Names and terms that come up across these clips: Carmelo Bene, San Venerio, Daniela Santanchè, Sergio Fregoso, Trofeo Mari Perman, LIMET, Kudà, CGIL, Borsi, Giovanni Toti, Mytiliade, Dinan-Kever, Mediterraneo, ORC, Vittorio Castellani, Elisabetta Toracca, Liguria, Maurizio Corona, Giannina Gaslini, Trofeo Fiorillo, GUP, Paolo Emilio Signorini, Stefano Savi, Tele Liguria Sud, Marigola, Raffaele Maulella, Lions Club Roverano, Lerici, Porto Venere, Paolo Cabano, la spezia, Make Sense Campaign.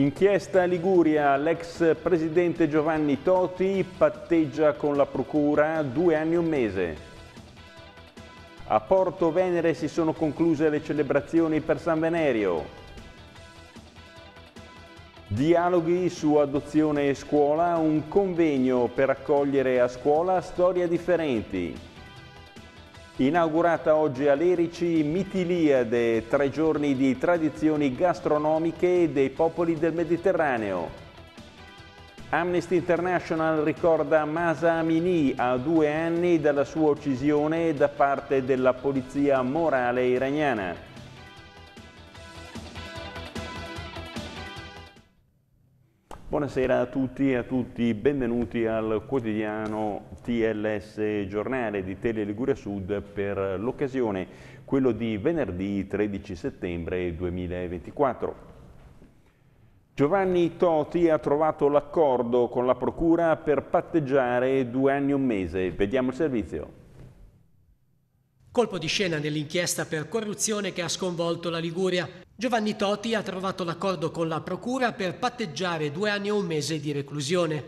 Inchiesta Liguria, l'ex presidente Giovanni Toti patteggia con la procura 2 anni e un mese. A Porto Venere si sono concluse le celebrazioni per San Venerio. Dialoghi su adozione e scuola, un convegno per accogliere a scuola storie differenti. Inaugurata oggi a Lerici, Mytiliade, 3 giorni di tradizioni gastronomiche dei popoli del Mediterraneo. Amnesty International ricorda Mahsa Amini a 2 anni dalla sua uccisione da parte della Polizia Morale iraniana. Buonasera a tutti e a tutti, benvenuti al quotidiano TLS Giornale di Tele Liguria Sud per l'occasione, quello di venerdì 13 settembre 2024. Giovanni Toti ha trovato l'accordo con la procura per patteggiare 2 anni e un mese. Vediamo il servizio. Colpo di scena nell'inchiesta per corruzione che ha sconvolto la Liguria. Giovanni Toti ha trovato l'accordo con la procura per patteggiare 2 anni e un mese di reclusione.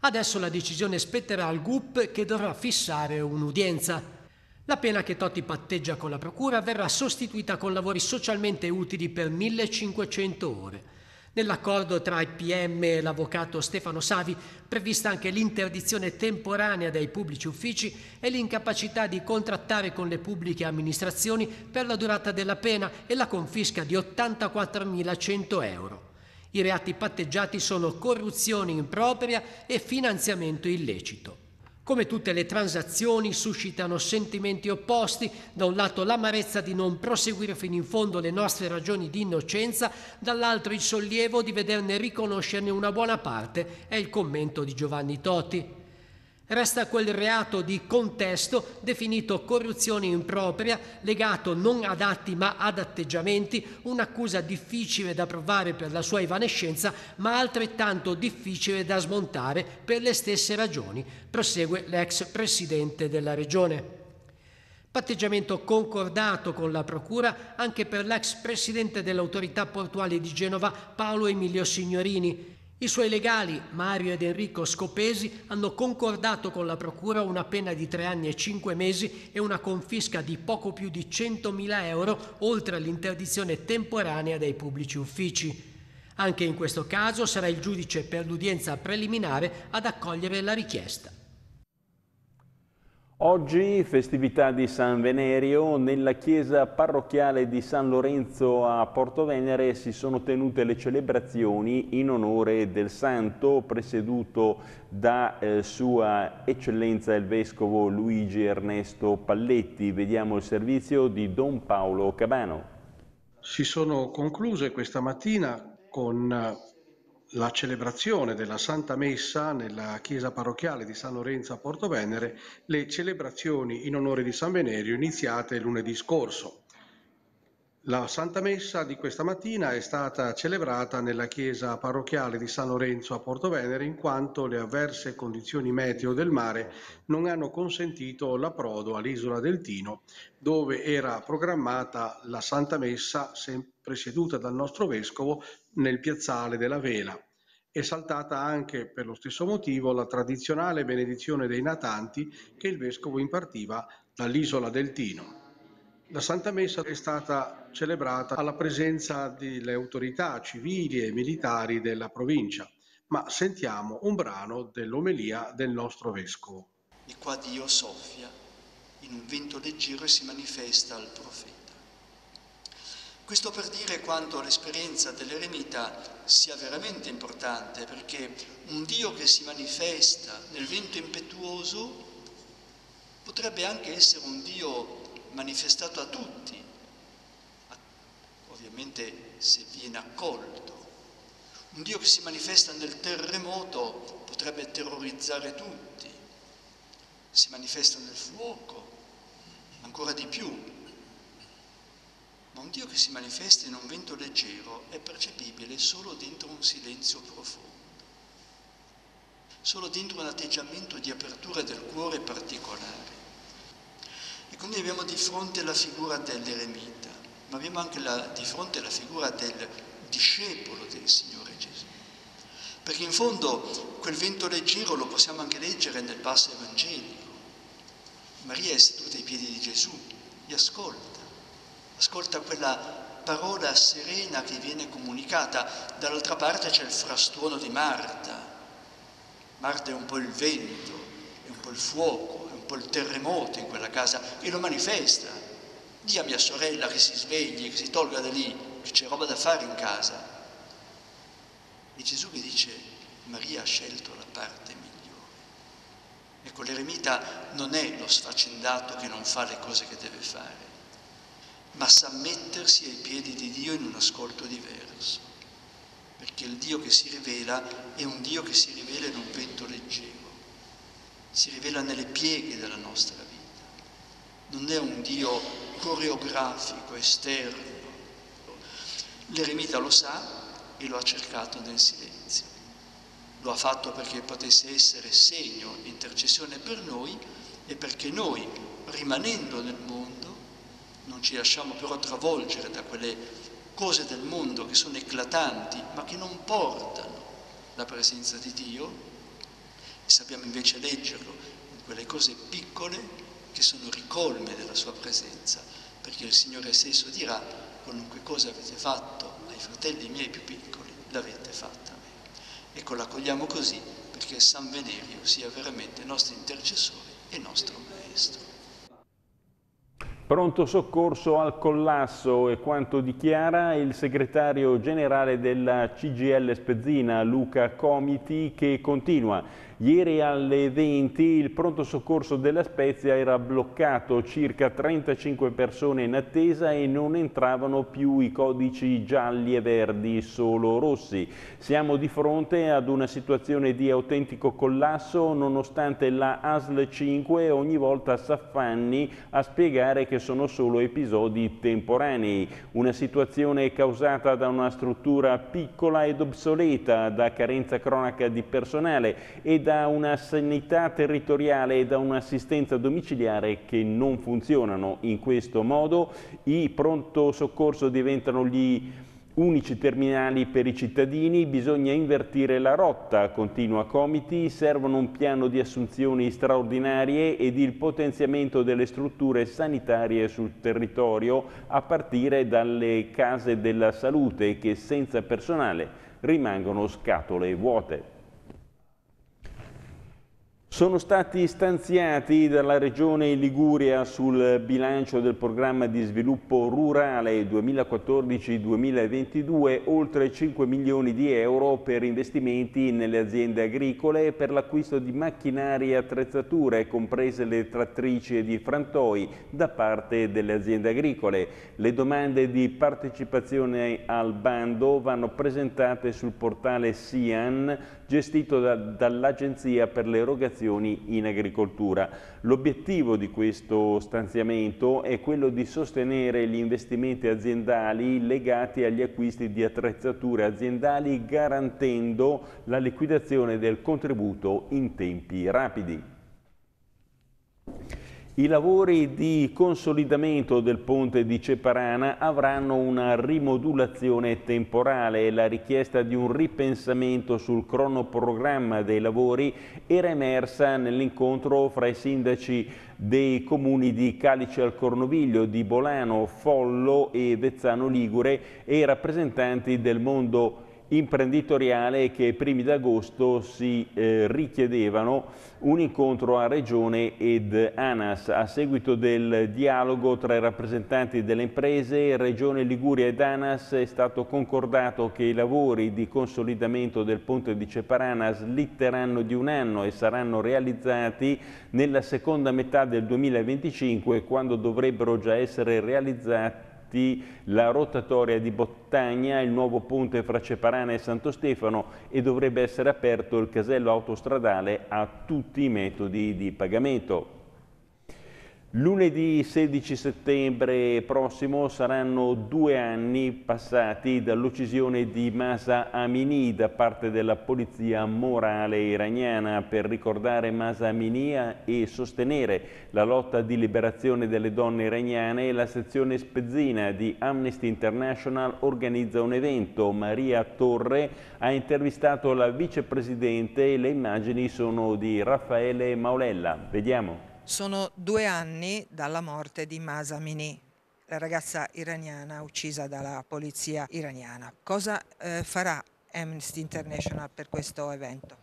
Adesso la decisione spetterà al GUP che dovrà fissare un'udienza. La pena che Toti patteggia con la procura verrà sostituita con lavori socialmente utili per 1500 ore. Nell'accordo tra il PM e l'avvocato Stefano Savi prevista anche l'interdizione temporanea dai pubblici uffici e l'incapacità di contrattare con le pubbliche amministrazioni per la durata della pena e la confisca di 84.100 euro. I reati patteggiati sono corruzione impropria e finanziamento illecito. Come tutte le transazioni suscitano sentimenti opposti, da un lato l'amarezza di non proseguire fino in fondo le nostre ragioni di innocenza, dall'altro il sollievo di vederne riconoscerne una buona parte, è il commento di Giovanni Toti. Resta quel reato di contesto definito corruzione impropria, legato non ad atti ma ad atteggiamenti, un'accusa difficile da provare per la sua evanescenza ma altrettanto difficile da smontare per le stesse ragioni, prosegue l'ex presidente della regione. Patteggiamento concordato con la procura anche per l'ex presidente dell'autorità portuale di Genova Paolo Emilio Signorini. I suoi legali, Mario ed Enrico Scopesi, hanno concordato con la procura una pena di 3 anni e 5 mesi e una confisca di poco più di 100.000 euro, oltre all'interdizione temporanea dai pubblici uffici. Anche in questo caso sarà il giudice per l'udienza preliminare ad accogliere la richiesta. Oggi festività di San Venerio, nella chiesa parrocchiale di San Lorenzo a Porto Venere si sono tenute le celebrazioni in onore del santo presieduto da Sua Eccellenza il Vescovo Luigi Ernesto Palletti. Vediamo il servizio di Don Paolo Cabano. Si sono concluse questa mattina con la celebrazione della Santa Messa nella chiesa parrocchiale di San Lorenzo a Porto Venere, le celebrazioni in onore di San Venerio iniziate lunedì scorso. La Santa Messa di questa mattina è stata celebrata nella chiesa parrocchiale di San Lorenzo a Porto Venere in quanto le avverse condizioni meteo del mare non hanno consentito l'approdo all'isola del Tino, dove era programmata la Santa Messa presieduta dal nostro vescovo nel piazzale della Vela. È saltata anche per lo stesso motivo la tradizionale benedizione dei natanti che il vescovo impartiva dall'isola del Tino. La Santa Messa è stata celebrata alla presenza delle autorità civili e militari della provincia, ma sentiamo un brano dell'omelia del nostro vescovo. Di qua Dio soffia in un vento leggero e si manifesta al profeta. Questo per dire quanto l'esperienza dell'eremita sia veramente importante, perché un Dio che si manifesta nel vento impetuoso potrebbe anche essere un Dio manifestato a tutti, ovviamente se viene accolto. Un Dio che si manifesta nel terremoto potrebbe terrorizzare tutti, si manifesta nel fuoco, ancora di più. Ma un Dio che si manifesta in un vento leggero è percepibile solo dentro un silenzio profondo, solo dentro un atteggiamento di apertura del cuore particolare. E quindi abbiamo di fronte la figura dell'eremita, ma abbiamo anche di fronte la figura del discepolo del Signore Gesù. Perché in fondo quel vento leggero lo possiamo anche leggere nel passo evangelico. Maria è seduta ai piedi di Gesù e ascolta, ascolta quella parola serena che viene comunicata. Dall'altra parte c'è il frastuono di Marta. Marta è un po' il vento, è un po' il fuoco, è un po' il terremoto in quella casa e lo manifesta. Dì a mia sorella che si svegli, che si tolga da lì, che c'è roba da fare in casa. E Gesù che dice: Maria ha scelto la parte migliore. Ecco, l'eremita non è lo sfaccendato che non fa le cose che deve fare, ma sa mettersi ai piedi di Dio in un ascolto diverso, perché il Dio che si rivela è un Dio che si rivela in un vento leggero, si rivela nelle pieghe della nostra vita. Non è un Dio coreografico, esterno. L'eremita lo sa e lo ha cercato nel silenzio. Lo ha fatto perché potesse essere segno e intercessione per noi e perché noi, rimanendo nel mondo, non ci lasciamo però travolgere da quelle cose del mondo che sono eclatanti, ma che non portano la presenza di Dio, e sappiamo invece leggerlo in quelle cose piccole che sono ricolme della sua presenza, perché il Signore stesso dirà: qualunque cosa avete fatto ai fratelli miei più piccoli, l'avete fatta a me. Ecco, l'accogliamo così perché San Venerio sia veramente nostro intercessore e nostro maestro. Pronto soccorso al collasso, è quanto dichiara il segretario generale della CGIL Spezzina, Luca Comiti, che continua. Ieri alle 20 il pronto soccorso della Spezia era bloccato, circa 35 persone in attesa e non entravano più i codici gialli e verdi, solo rossi. Siamo di fronte ad una situazione di autentico collasso, nonostante la ASL 5 ogni volta s'affanni a spiegare che sono solo episodi temporanei. Una situazione causata da una struttura piccola ed obsoleta, da carenza cronica di personale e da una sanità territoriale e da un'assistenza domiciliare che non funzionano. In questo modo i pronto soccorso diventano gli unici terminali per i cittadini. Bisogna invertire la rotta, continua Comiti, servono un piano di assunzioni straordinarie ed il potenziamento delle strutture sanitarie sul territorio, a partire dalle case della salute che senza personale rimangono scatole vuote. Sono stati stanziati dalla Regione Liguria sul bilancio del programma di sviluppo rurale 2014-2022 oltre 5 milioni di euro per investimenti nelle aziende agricole e per l'acquisto di macchinari e attrezzature, comprese le trattrici ed i frantoi, da parte delle aziende agricole. Le domande di partecipazione al bando vanno presentate sul portale SIAN, gestito dall'Agenzia per le erogazioni in agricoltura. L'obiettivo di questo stanziamento è quello di sostenere gli investimenti aziendali legati agli acquisti di attrezzature aziendali, garantendo la liquidazione del contributo in tempi rapidi. I lavori di consolidamento del ponte di Ceparana avranno una rimodulazione temporale. La richiesta di un ripensamento sul cronoprogramma dei lavori era emersa nell'incontro fra i sindaci dei comuni di Calice al Cornoviglio, di Bolano, Follo e Vezzano Ligure e i rappresentanti del mondo imprenditoriale, che ai primi d'agosto si richiedevano un incontro a Regione ed ANAS. A seguito del dialogo tra i rappresentanti delle imprese, Regione Liguria ed ANAS, è stato concordato che i lavori di consolidamento del ponte di Ceparana slitteranno di un anno e saranno realizzati nella seconda metà del 2025, quando dovrebbero già essere realizzati la rotatoria di Bottagna, il nuovo ponte fra Ceparana e Santo Stefano, e dovrebbe essere aperto il casello autostradale a tutti i metodi di pagamento. Lunedì 16 settembre prossimo saranno 2 anni passati dall'uccisione di Mahsa Amini da parte della Polizia Morale iraniana. Per ricordare Mahsa Amini e sostenere la lotta di liberazione delle donne iraniane, la sezione spezzina di Amnesty International organizza un evento. Maria Torre ha intervistato la vicepresidente e le immagini sono di Raffaele Maulella. Vediamo. Sono 2 anni dalla morte di Mahsa Amini, la ragazza iraniana uccisa dalla polizia iraniana. Cosa farà Amnesty International per questo evento?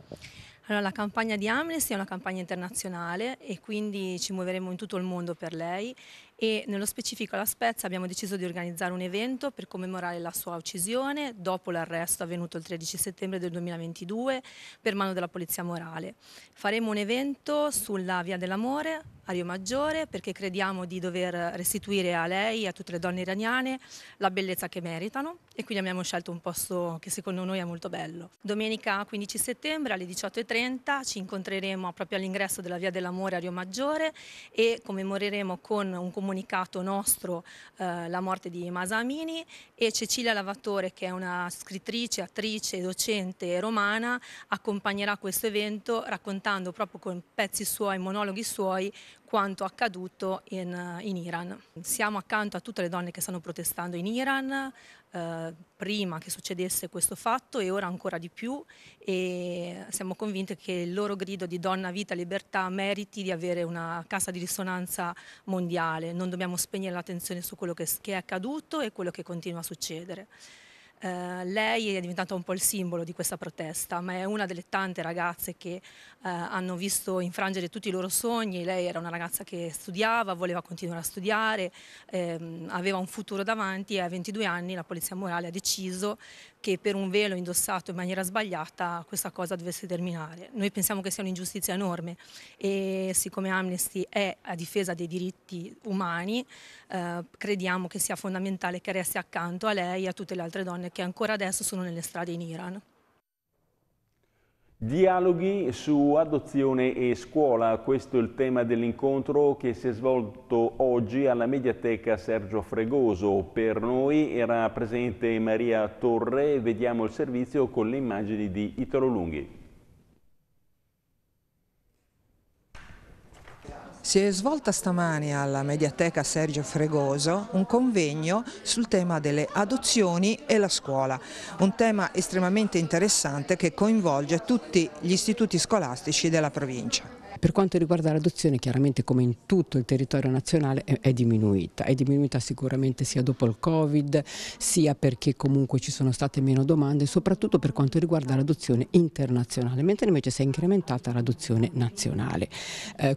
Allora, la campagna di Amnesty è una campagna internazionale e quindi ci muoveremo in tutto il mondo per lei, e nello specifico alla Spezia abbiamo deciso di organizzare un evento per commemorare la sua uccisione dopo l'arresto avvenuto il 13 settembre del 2022 per mano della Polizia Morale. Faremo un evento sulla Via dell'Amore a Rio Maggiore perché crediamo di dover restituire a lei e a tutte le donne iraniane la bellezza che meritano, e quindi abbiamo scelto un posto che secondo noi è molto bello. Domenica 15 settembre alle 18:30 ci incontreremo proprio all'ingresso della Via dell'Amore a Rio Maggiore e commemoreremo con un comunicato nostro la morte di Mahsa Amini, e Cecilia Lavatore, che è una scrittrice, attrice, docente romana, accompagnerà questo evento raccontando proprio con pezzi suoi, monologhi suoi, quanto accaduto in Iran. Siamo accanto a tutte le donne che stanno protestando in Iran, prima che succedesse questo fatto e ora ancora di più, e siamo convinte che il loro grido di donna, vita, libertà meriti di avere una cassa di risonanza mondiale. Non dobbiamo spegnere l'attenzione su quello che è accaduto e quello che continua a succedere. Lei è diventata un po' il simbolo di questa protesta, ma è una delle tante ragazze che hanno visto infrangere tutti i loro sogni. Lei era una ragazza che studiava, voleva continuare a studiare, aveva un futuro davanti, e a 22 anni la Polizia Morale ha deciso che per un velo indossato in maniera sbagliata questa cosa dovesse terminare. Noi pensiamo che sia un'ingiustizia enorme, e siccome Amnesty è a difesa dei diritti umani, crediamo che sia fondamentale che resti accanto a lei e a tutte le altre donne che ancora adesso sono nelle strade in Iran. Dialoghi su adozione e scuola, questo è il tema dell'incontro che si è svolto oggi alla Mediateca Sergio Fregoso. Per noi era presente Maria Torre, vediamo il servizio con le immagini di Italo Lunghi. Si è svolta stamani alla Mediateca Sergio Fregoso un convegno sul tema delle adozioni e la scuola, un tema estremamente interessante che coinvolge tutti gli istituti scolastici della provincia. Per quanto riguarda l'adozione, chiaramente come in tutto il territorio nazionale è diminuita sicuramente sia dopo il Covid, sia perché comunque ci sono state meno domande, soprattutto per quanto riguarda l'adozione internazionale, mentre invece si è incrementata l'adozione nazionale.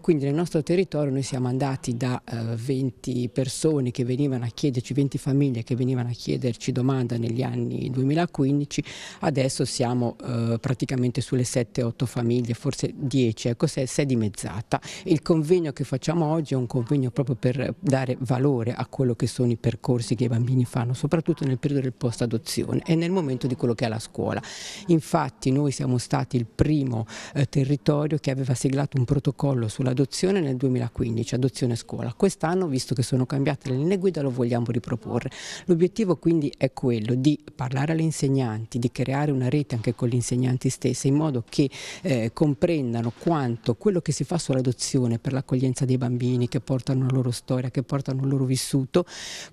Quindi nel nostro territorio noi siamo andati da 20 persone che venivano a chiederci, 20 famiglie che venivano a chiederci domanda negli anni 2015, adesso siamo praticamente sulle 7-8 famiglie, forse 10, ecco, se dimezzata. Il convegno che facciamo oggi è un convegno proprio per dare valore a quello che sono i percorsi che i bambini fanno, soprattutto nel periodo del post adozione e nel momento di quello che è la scuola. Infatti noi siamo stati il primo territorio che aveva siglato un protocollo sull'adozione nel 2015, adozione scuola. Quest'anno, visto che sono cambiate le linee guida, lo vogliamo riproporre. L'obiettivo quindi è quello di parlare alle insegnanti, di creare una rete anche con gli insegnanti stessi, in modo che comprendano quanto quello che si fa sull'adozione per l'accoglienza dei bambini, che portano la loro storia, che portano il loro vissuto,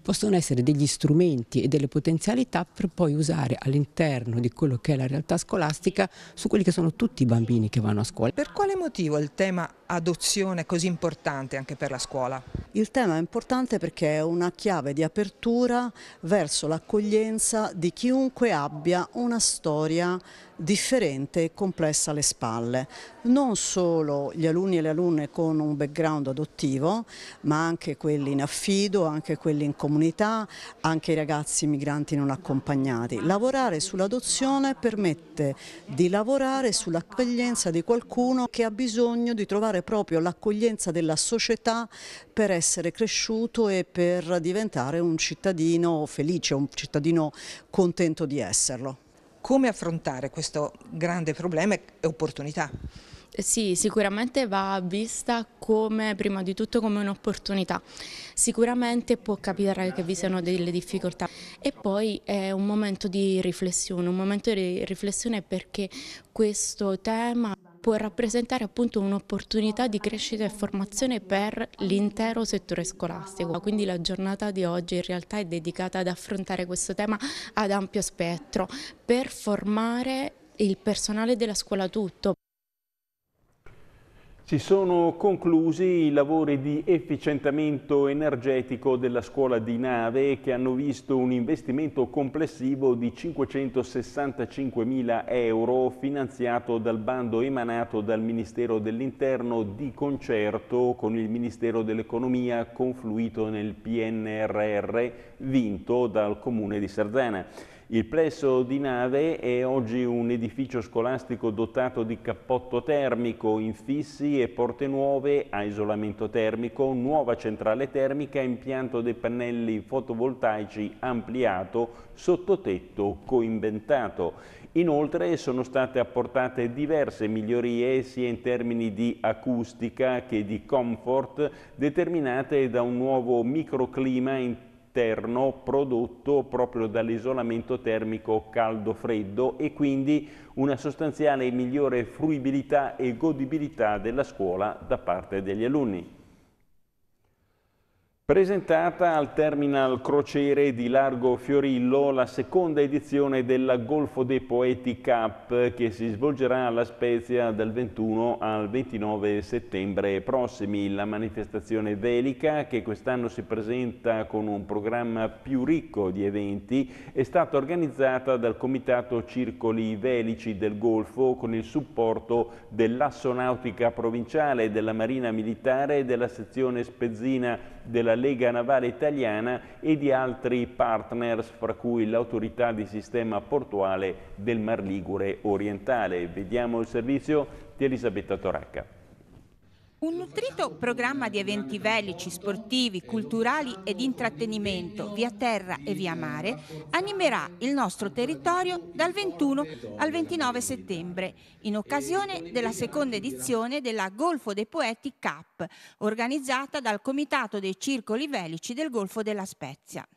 possono essere degli strumenti e delle potenzialità per poi usare all'interno di quello che è la realtà scolastica su quelli che sono tutti i bambini che vanno a scuola. Per quale motivo il tema adozione è così importante anche per la scuola? Il tema è importante perché è una chiave di apertura verso l'accoglienza di chiunque abbia una storia differente e complessa alle spalle, non solo gli alunni e le alunne con un background adottivo, ma anche quelli in affido, anche quelli in comunità, anche i ragazzi migranti non accompagnati. Lavorare sull'adozione permette di lavorare sull'accoglienza di qualcuno che ha bisogno di trovare proprio l'accoglienza della società per essere cresciuto e per diventare un cittadino felice, un cittadino contento di esserlo. Come affrontare questo grande problema e opportunità? Sì, sicuramente va vista come, prima di tutto, come un'opportunità. Sicuramente può capitare che vi siano delle difficoltà e poi è un momento di riflessione perché questo tema può rappresentare appunto un'opportunità di crescita e formazione per l'intero settore scolastico. Quindi la giornata di oggi in realtà è dedicata ad affrontare questo tema ad ampio spettro per formare il personale della scuola tutto. Si sono conclusi i lavori di efficientamento energetico della scuola di Nave che hanno visto un investimento complessivo di 565.000 euro finanziato dal bando emanato dal Ministero dell'Interno di concerto con il Ministero dell'Economia confluito nel PNRR vinto dal Comune di Sarzana. Il plesso di Nave è oggi un edificio scolastico dotato di cappotto termico, infissi e porte nuove a isolamento termico, nuova centrale termica, impianto dei pannelli fotovoltaici ampliato, sottotetto coinventato. Inoltre sono state apportate diverse migliorie sia in termini di acustica che di comfort determinate da un nuovo microclima interno prodotto proprio dall'isolamento termico caldo-freddo e quindi una sostanziale e migliore fruibilità e godibilità della scuola da parte degli alunni. Presentata al terminal crociere di Largo Fiorillo la seconda edizione della Golfo dei Poeti Cup che si svolgerà alla Spezia dal 21 al 29 settembre prossimi. La manifestazione velica, che quest'anno si presenta con un programma più ricco di eventi, è stata organizzata dal Comitato Circoli Velici del Golfo con il supporto dell'Assonautica Provinciale, della Marina Militare e della sezione spezzina della Lega Navale Italiana e di altri partners, fra cui l'autorità di sistema portuale del Mar Ligure orientale. Vediamo il servizio di Elisabetta Toracca. Un nutrito programma di eventi velici, sportivi, culturali ed intrattenimento via terra e via mare animerà il nostro territorio dal 21 al 29 settembre in occasione della seconda edizione della Golfo dei Poeti Cup organizzata dal Comitato dei Circoli Velici del Golfo della Spezia.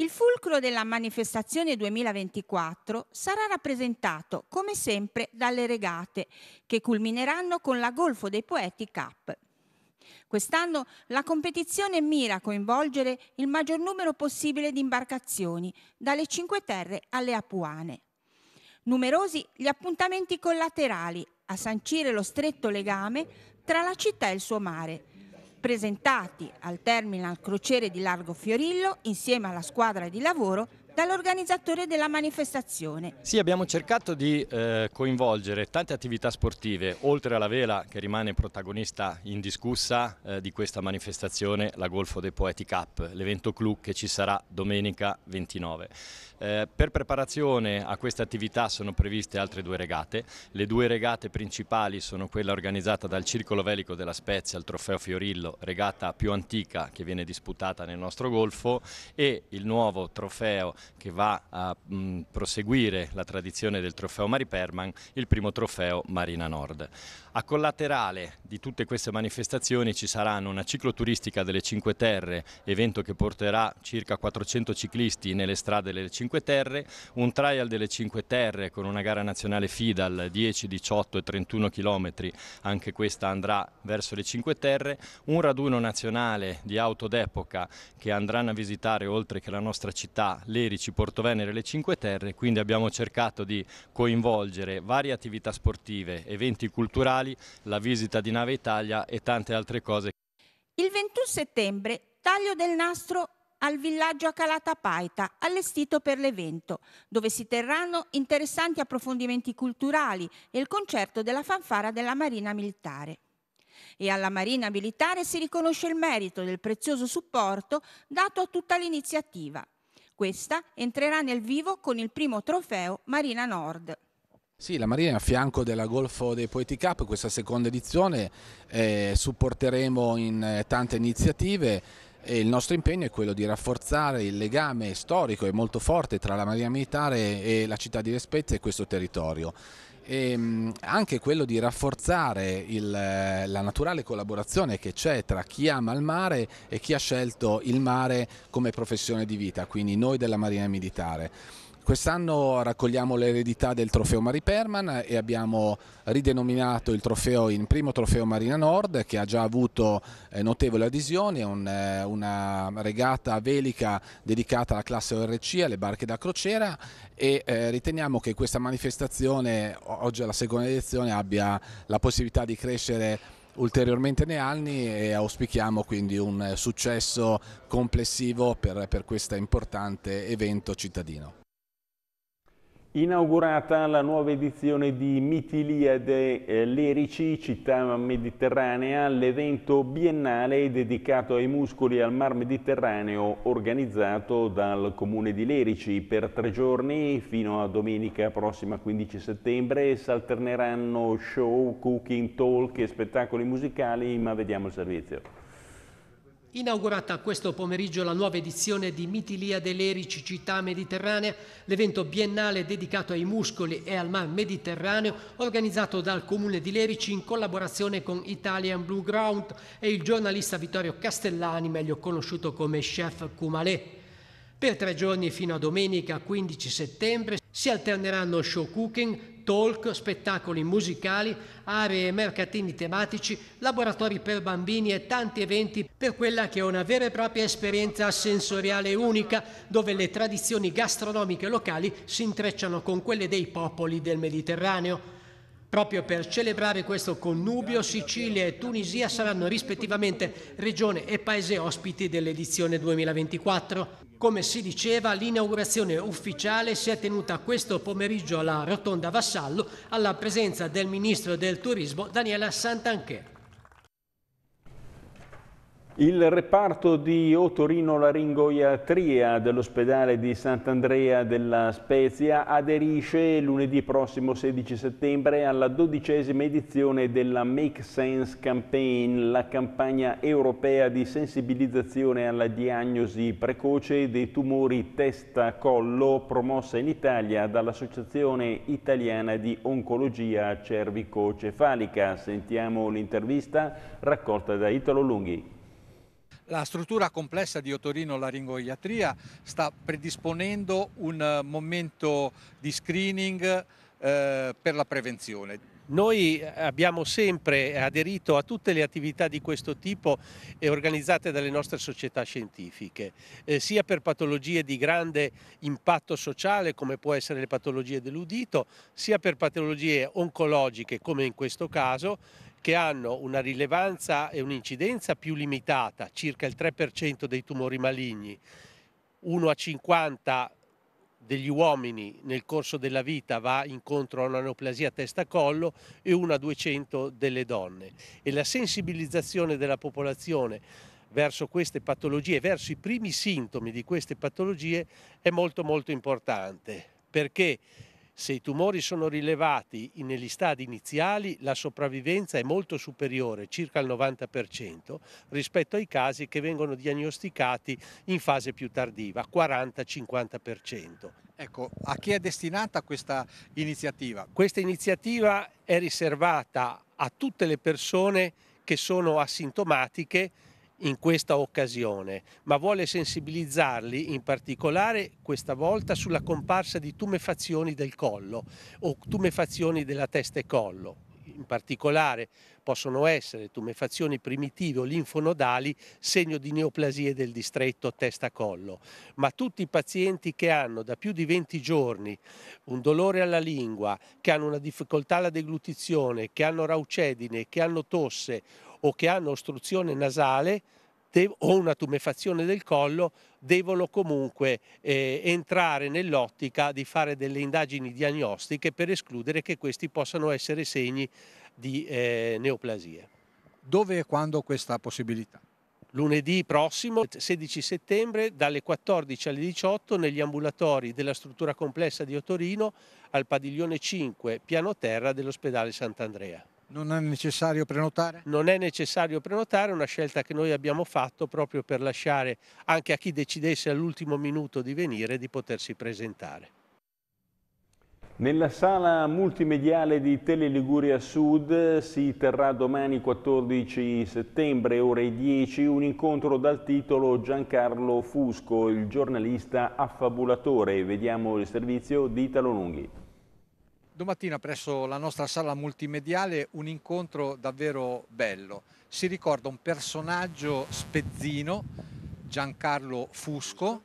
Il fulcro della manifestazione 2024 sarà rappresentato, come sempre, dalle regate, che culmineranno con la Golfo dei Poeti Cup. Quest'anno la competizione mira a coinvolgere il maggior numero possibile di imbarcazioni, dalle Cinque Terre alle Apuane. Numerosi gli appuntamenti collaterali a sancire lo stretto legame tra la città e il suo mare, presentati al terminal crociere di Largo Fiorillo insieme alla squadra di lavoro dall'organizzatore della manifestazione. Sì, abbiamo cercato di coinvolgere tante attività sportive, oltre alla vela che rimane protagonista indiscussa di questa manifestazione, la Golfo dei Poeti Cup, l'evento clou che ci sarà domenica 29. Per preparazione a questa attività sono previste altre due regate. Le due regate principali sono quella organizzata dal Circolo Velico della Spezia, il Trofeo Fiorillo, regata più antica che viene disputata nel nostro golfo, e il nuovo trofeo che va a proseguire la tradizione del trofeo Mari Perman, il primo trofeo Marina Nord. A collaterale di tutte queste manifestazioni ci saranno una cicloturistica delle Cinque Terre, evento che porterà circa 400 ciclisti nelle strade delle Cinque Terre, un trial delle Cinque Terre con una gara nazionale FIDAL 10, 18 e 31 km, anche questa andrà verso le Cinque Terre, un raduno nazionale di auto d'epoca che andranno a visitare oltre che la nostra città, Lerici, Porto Venere e le Cinque Terre, quindi abbiamo cercato di coinvolgere varie attività sportive, eventi culturali, la visita di Nave Italia e tante altre cose. Il 21 settembre, taglio del nastro al villaggio a Calata Paita, allestito per l'evento, dove si terranno interessanti approfondimenti culturali e il concerto della fanfara della Marina Militare. E alla Marina Militare si riconosce il merito del prezioso supporto dato a tutta l'iniziativa. Questa entrerà nel vivo con il primo trofeo Marina Nord. Sì, la Marina è a fianco della Golfo dei Poeti Cup, questa seconda edizione, supporteremo in tante iniziative e il nostro impegno è quello di rafforzare il legame storico e molto forte tra la Marina Militare e la città di Spezia e questo territorio. e anche quello di rafforzare la naturale collaborazione che c'è tra chi ama il mare e chi ha scelto il mare come professione di vita, quindi noi della Marina Militare. Quest'anno raccogliamo l'eredità del trofeo Mari Perman e abbiamo ridenominato il trofeo in primo trofeo Marina Nord, che ha già avuto notevole adesione, una regata velica dedicata alla classe ORC, alle barche da crociera, e riteniamo che questa manifestazione, oggi alla seconda edizione, abbia la possibilità di crescere ulteriormente nei anni, e auspichiamo quindi un successo complessivo per questo importante evento cittadino. Inaugurata la nuova edizione di Mytiliade Lerici, città mediterranea, l'evento biennale dedicato ai muscoli e al mar Mediterraneo, organizzato dal comune di Lerici per 3 giorni fino a domenica prossima 15 settembre. Si alterneranno show, cooking, talk e spettacoli musicali, ma vediamo il servizio. Inaugurata questo pomeriggio la nuova edizione di Mytiliade Lerici Città Mediterranea, l'evento biennale dedicato ai muscoli e al mar Mediterraneo, organizzato dal Comune di Lerici in collaborazione con Italian Blue Ground e il giornalista Vittorio Castellani, meglio conosciuto come Chef Kumalé. Per 3 giorni fino a domenica 15 settembre si alterneranno show cooking, talk, spettacoli musicali, aree e mercatini tematici, laboratori per bambini e tanti eventi per quella che è una vera e propria esperienza sensoriale unica, dove le tradizioni gastronomiche locali si intrecciano con quelle dei popoli del Mediterraneo. Proprio per celebrare questo connubio, Sicilia e Tunisia saranno rispettivamente regione e paese ospiti dell'edizione 2024. Come si diceva, l'inaugurazione ufficiale si è tenuta questo pomeriggio alla Rotonda Vassallo, alla presenza del Ministro del Turismo Daniela Santanchè. Il reparto di otorinolaringoiatria dell'ospedale di Sant'Andrea della Spezia aderisce lunedì prossimo 16 settembre alla 12ª edizione della Make Sense Campaign, la campagna europea di sensibilizzazione alla diagnosi precoce dei tumori testa-collo, promossa in Italia dall'Associazione Italiana di Oncologia Cervico-Cefalica. Sentiamo l'intervista raccolta da Italo Lunghi. La struttura complessa di otorinolaringoiatria sta predisponendo un momento di screening per la prevenzione. Noi abbiamo sempre aderito a tutte le attività di questo tipo organizzate dalle nostre società scientifiche, sia per patologie di grande impatto sociale come può essere le patologie dell'udito, sia per patologie oncologiche come in questo caso, che hanno una rilevanza e un'incidenza più limitata, circa il 3% dei tumori maligni, 1 a 50 degli uomini nel corso della vita va incontro a una neoplasia testa-collo e 1 a 200 delle donne. E la sensibilizzazione della popolazione verso queste patologie, verso i primi sintomi di queste patologie, è molto importante, perché se i tumori sono rilevati negli stadi iniziali, la sopravvivenza è molto superiore, circa il 90%, rispetto ai casi che vengono diagnosticati in fase più tardiva, 40-50%. Ecco, a chi è destinata questa iniziativa? Questa iniziativa è riservata a tutte le persone che sono asintomatiche in questa occasione, ma vuole sensibilizzarli in particolare questa volta sulla comparsa di tumefazioni del collo o tumefazioni della testa e collo. In particolare possono essere tumefazioni primitive o linfonodali, segno di neoplasie del distretto testa-collo, ma tutti i pazienti che hanno da più di 20 giorni un dolore alla lingua, che hanno una difficoltà alla deglutizione, che hanno raucedine, che hanno tosse o che hanno ostruzione nasale o una tumefazione del collo, devono comunque entrare nell'ottica di fare delle indagini diagnostiche per escludere che questi possano essere segni di neoplasie. Dove e quando questa possibilità? Lunedì prossimo, 16 settembre, dalle 14 alle 18 negli ambulatori della struttura complessa di Otorino al padiglione 5, piano terra dell'ospedale Sant'Andrea. Non è necessario prenotare? Non è necessario prenotare, è una scelta che noi abbiamo fatto proprio per lasciare anche a chi decidesse all'ultimo minuto di venire di potersi presentare. Nella sala multimediale di Tele Liguria Sud si terrà domani 14 settembre ore 10 un incontro dal titolo Giancarlo Fusco, il giornalista affabulatore. Vediamo il servizio di Italo Lunghi. Domattina presso la nostra sala multimediale un incontro davvero bello. Si ricorda un personaggio spezzino, Giancarlo Fusco,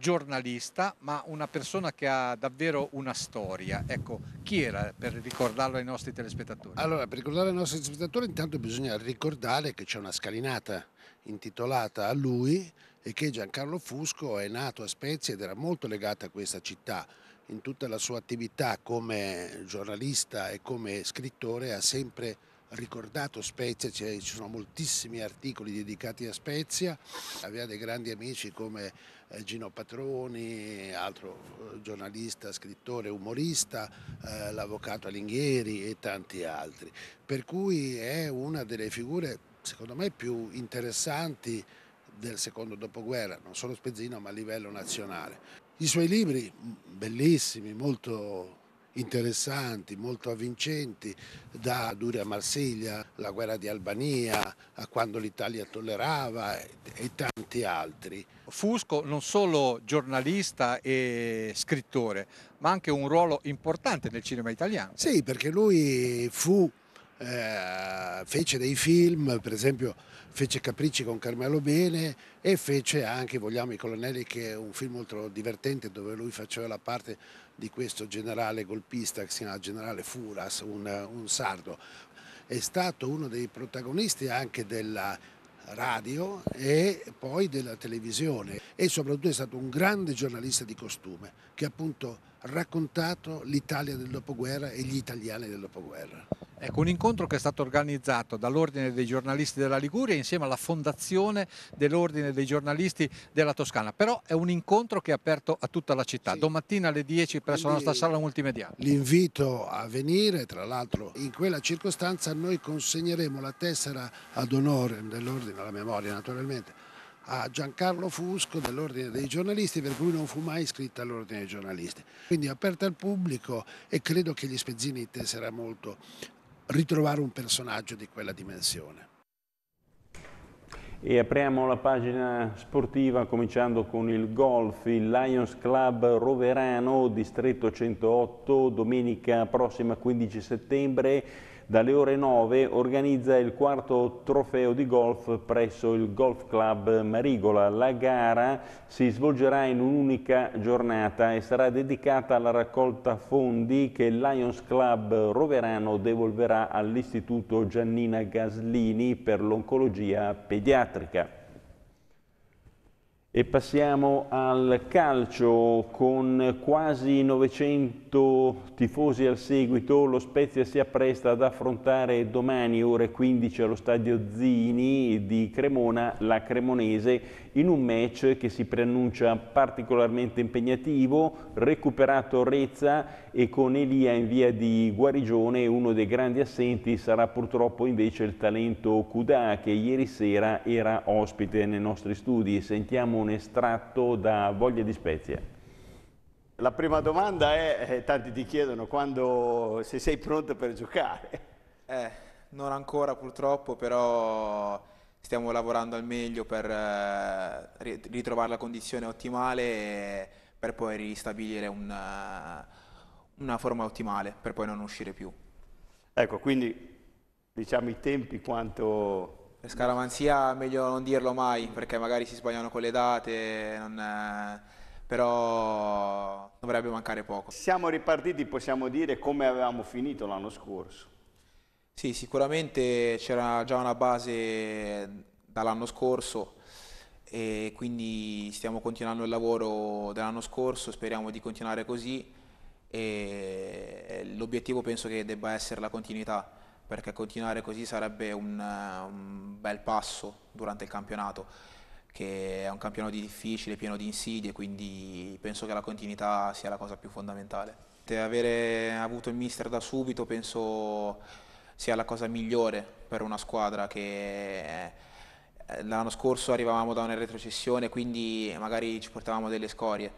giornalista, ma una persona che ha davvero una storia. Ecco, chi era, per ricordarlo ai nostri telespettatori? Allora, per ricordarlo ai nostri telespettatori intanto bisogna ricordare che c'è una scalinata intitolata a lui e che Giancarlo Fusco è nato a Spezia ed era molto legato a questa città. In tutta la sua attività come giornalista e come scrittore ha sempre ricordato Spezia, ci sono moltissimi articoli dedicati a Spezia, aveva dei grandi amici come Gino Patroni, altro giornalista, scrittore, umorista, l'avvocato Alighieri e tanti altri, per cui è una delle figure secondo me più interessanti del secondo dopoguerra, non solo spezzino ma a livello nazionale. I suoi libri bellissimi, molto interessanti, molto avvincenti, da Duri a Marsiglia, La guerra di Albania, a Quando l'Italia tollerava e tanti altri. Fusco non solo giornalista e scrittore, ma anche un ruolo importante nel cinema italiano. Sì, perché lui fece dei film, per esempio fece Capricci con Carmelo Bene e fece anche Vogliamo i colonnelli, che è un film molto divertente dove lui faceva la parte di questo generale golpista che si chiama generale Furas, un sardo. È stato uno dei protagonisti anche della radio e poi della televisione e soprattutto è stato un grande giornalista di costume che ha appunto raccontato l'Italia del dopoguerra e gli italiani del dopoguerra. Ecco, un incontro che è stato organizzato dall'Ordine dei giornalisti della Liguria insieme alla fondazione dell'Ordine dei giornalisti della Toscana, però è un incontro che è aperto a tutta la città, sì. Domattina alle 10 presso la nostra sala multimediale. L'invito a venire, tra l'altro in quella circostanza noi consegneremo la tessera ad onore dell'Ordine, alla memoria naturalmente, a Giancarlo Fusco dell'Ordine dei giornalisti, per cui non fu mai iscritto all'Ordine dei giornalisti. Quindi è aperta al pubblico e credo che gli spezzini intesserà molto ritrovare un personaggio di quella dimensione. E apriamo la pagina sportiva cominciando con il golf. Il Lions Club Roverano, distretto 108, domenica prossima 15 settembre dalle ore 9 organizza il quarto trofeo di golf presso il Golf Club Marigola. La gara si svolgerà in un'unica giornata e sarà dedicata alla raccolta fondi che il Lions Club Roverano devolverà all'Istituto Giannina Gaslini per l'oncologia pediatrica. E passiamo al calcio. Con quasi 900 tifosi al seguito, lo Spezia si appresta ad affrontare domani ore 15 allo stadio Zini di Cremona la Cremonese in un match che si preannuncia particolarmente impegnativo, recuperato Rezza e con Elia in via di guarigione. Uno dei grandi assenti sarà purtroppo invece il talento Kudà, che ieri sera era ospite nei nostri studi. Sentiamo un estratto da Voglia di Spezia. La prima domanda è, tanti ti chiedono se sei pronto per giocare. Non ancora purtroppo, però stiamo lavorando al meglio per ritrovare la condizione ottimale e per poi ristabilire una forma ottimale per poi non uscire più. Ecco, quindi diciamo i tempi quanto... Per scaramanzia meglio non dirlo mai, perché magari si sbagliano con le date, però dovrebbe mancare poco. Siamo ripartiti, possiamo dire, come avevamo finito l'anno scorso. Sì, sicuramente c'era già una base dall'anno scorso e quindi stiamo continuando il lavoro dell'anno scorso, speriamo di continuare così e l'obiettivo penso che debba essere la continuità, perché continuare così sarebbe un bel passo durante il campionato, che è un campionato difficile, pieno di insidie, quindi penso che la continuità sia la cosa più fondamentale. Avere avuto il mister da subito penso sia la cosa migliore per una squadra che l'anno scorso arrivavamo da una retrocessione, quindi magari ci portavamo delle scorie.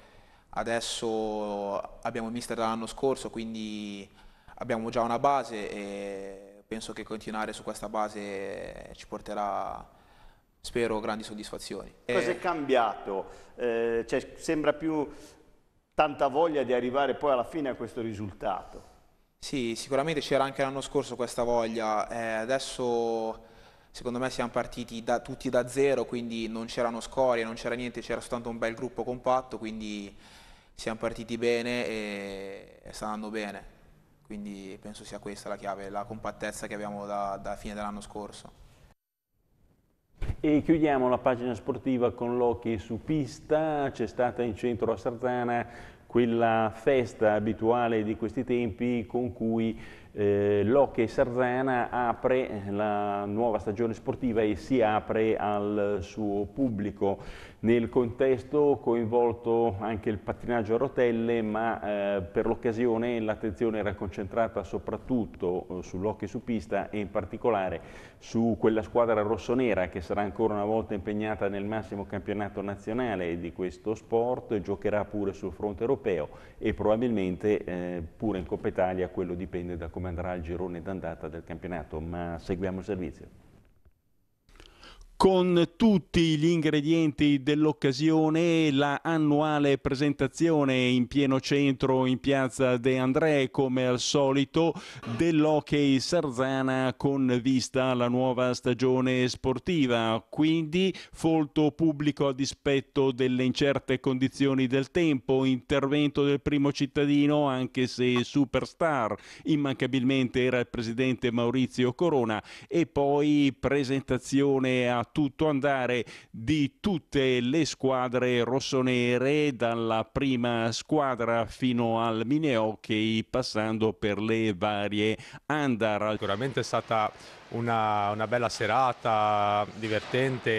Adesso abbiamo il mister dall'anno scorso, quindi abbiamo già una base e penso che continuare su questa base ci porterà, spero, grandi soddisfazioni. Cosa è cambiato? Cioè, sembra più tanta voglia di arrivare poi alla fine a questo risultato. Sì, sicuramente c'era anche l'anno scorso questa voglia, adesso secondo me siamo partiti tutti da zero, quindi non c'erano scorie, non c'era niente, c'era soltanto un bel gruppo compatto, quindi siamo partiti bene e sta andando bene, quindi penso sia questa la chiave, la compattezza che abbiamo da fine dell'anno scorso. E chiudiamo la pagina sportiva con l'hockey su pista. C'è stata in centro a Sarzana quella festa abituale di questi tempi con cui l'Hockey Sarzana apre la nuova stagione sportiva e si apre al suo pubblico. Nel contesto coinvolto anche il pattinaggio a rotelle, ma per l'occasione l'attenzione era concentrata soprattutto sull'hockey su pista e in particolare su quella squadra rossonera che sarà ancora una volta impegnata nel massimo campionato nazionale di questo sport, giocherà pure sul fronte europeo e probabilmente pure in Coppa Italia. Quello dipende da come andrà il girone d'andata del campionato, ma seguiamo il servizio. Con tutti gli ingredienti dell'occasione, la annuale presentazione in pieno centro in piazza De André, come al solito, dell'Hockey Sarzana con vista alla nuova stagione sportiva. Quindi folto pubblico a dispetto delle incerte condizioni del tempo, intervento del primo cittadino anche se superstar, immancabilmente era il presidente Maurizio Corona, e poi presentazione a tutto andare di tutte le squadre rossonere, dalla prima squadra fino al mini hockey, passando per le varie andar. Sicuramente è stata una bella serata, divertente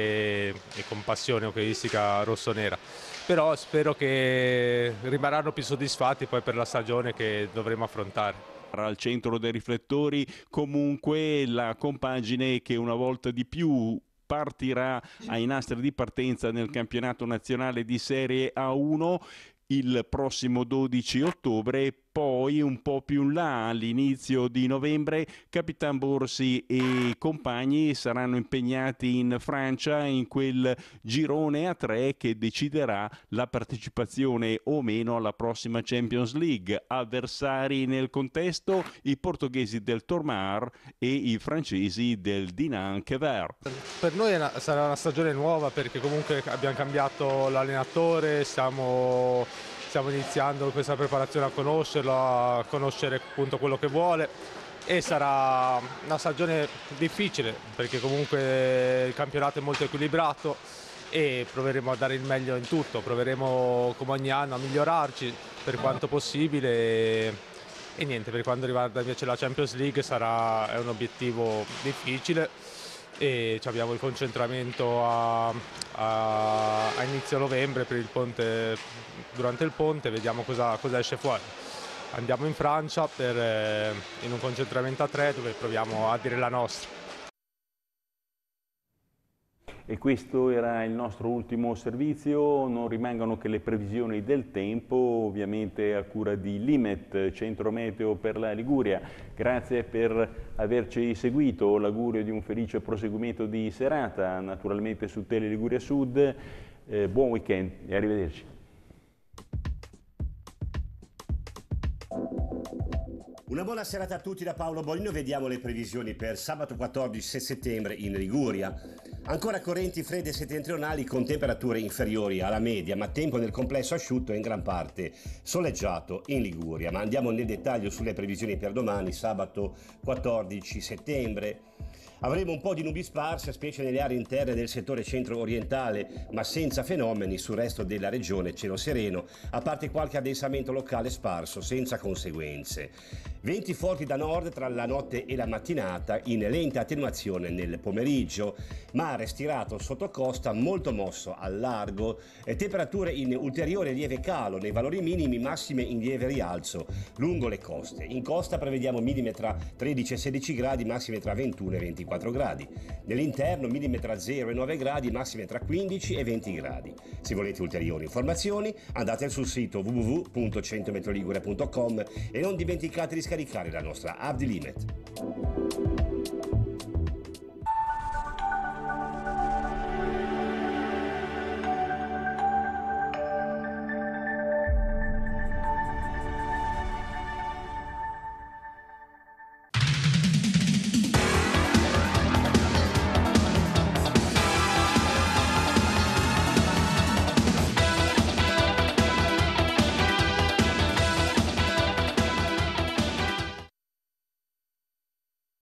e con passione hockeyistica rossonera, però spero che rimarranno più soddisfatti poi per la stagione che dovremo affrontare. Al centro dei riflettori comunque la compagine che una volta di più partirà ai nastri di partenza nel campionato nazionale di Serie A1 il prossimo 12 ottobre. Poi un po' più in là, all'inizio di novembre, Capitan Borsi e compagni saranno impegnati in Francia in quel girone a tre che deciderà la partecipazione o meno alla prossima Champions League. Avversari nel contesto i portoghesi del Tormar e i francesi del Dinan-Kever. Per noi sarà una stagione nuova perché comunque abbiamo cambiato l'allenatore, stiamo iniziando questa preparazione a conoscerlo, a conoscere appunto quello che vuole, e sarà una stagione difficile perché comunque il campionato è molto equilibrato e proveremo a dare il meglio in tutto, proveremo come ogni anno a migliorarci per quanto possibile e niente, per quanto riguarda invece la Champions League è un obiettivo difficile e abbiamo il concentramento a inizio novembre per il ponte, durante il ponte vediamo cosa esce fuori. Andiamo in Francia in un concentramento a tre dove proviamo a dire la nostra. E questo era il nostro ultimo servizio. Non rimangono che le previsioni del tempo, ovviamente a cura di LIMET, Centro Meteo per la Liguria. Grazie per averci seguito, l'augurio di un felice proseguimento di serata, naturalmente su Tele Liguria Sud. Buon weekend e arrivederci. Una buona serata a tutti da Paolo Bonino. Vediamo le previsioni per sabato 14 settembre in Liguria. Ancora correnti fredde settentrionali con temperature inferiori alla media, ma tempo nel complesso asciutto e in gran parte soleggiato in Liguria. Ma andiamo nel dettaglio sulle previsioni per domani, sabato 14 settembre. Avremo un po' di nubi sparse, specie nelle aree interne del settore centro-orientale, ma senza fenomeni sul resto della regione, cielo sereno, a parte qualche addensamento locale sparso, senza conseguenze. Venti forti da nord tra la notte e la mattinata, in lenta attenuazione nel pomeriggio. Mare stirato sotto costa, molto mosso al largo, e temperature in ulteriore lieve calo nei valori minimi, massime in lieve rialzo lungo le coste. In costa prevediamo minime tra 13 e 16 gradi, massime tra 21 e 24. 4 gradi. Nell'interno minime tra 0 e 9 gradi, massime tra 15 e 20 gradi. Se volete ulteriori informazioni andate sul sito www.100metroliguria.com e non dimenticate di scaricare la nostra app di LIMET.